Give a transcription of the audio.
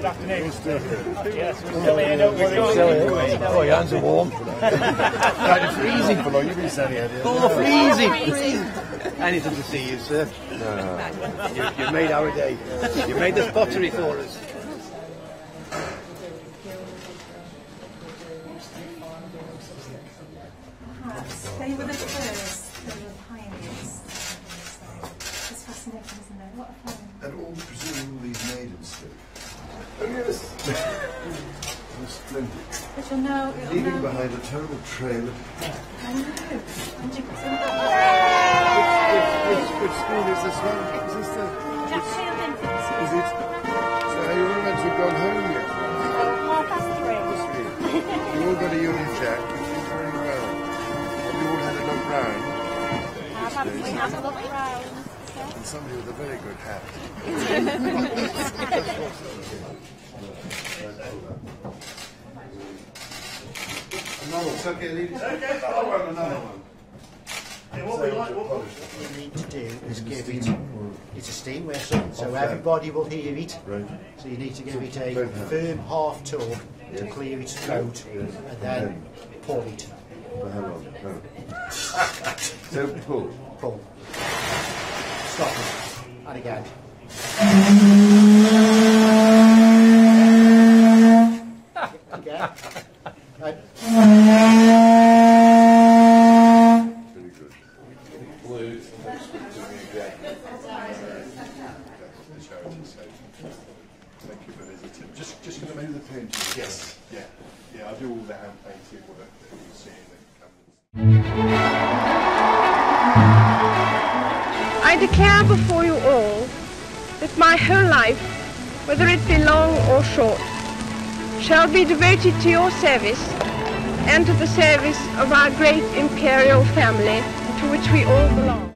Good afternoon. Yes, we're still here, don't worry. Oh, your hands are warm. You're freezing. You've been standing out here. Oh, freezing. Anything to see you, sir. No. You've made our day. You've made the pottery for us. Perhaps they were the first, they were pioneers. It's fascinating, isn't it? What a fun. And all presumably made in stone. Oh yes! It was splendid. But you'll know, leaving behind a terrible trail of... I know. And you can see that. Which school is this one? Is this the... Jack Sheppard. Is it? So you all meant to have gone home yet? Half past three. You all got a union, Jack. You did very well. Have you all had a look round? We have a look round. And somebody with a very good hat. Another one. Okay, leave it. Okay, another one. And what we need to do is give it, it's a steam whistle, so everybody will hear it. Right. So you need to give it a firm half tug to clear its throat, and then pull it. So pull. Pull. Stop it. And again. Again. Right. Very good. Thank you for visiting. Just going to move the painting. Yes. Yeah. Yeah, I do all the hand painting work that you see in the cameras. I declare before you all that my whole life, whether it be long or short, shall be devoted to your service and to the service of our great imperial family to which we all belong.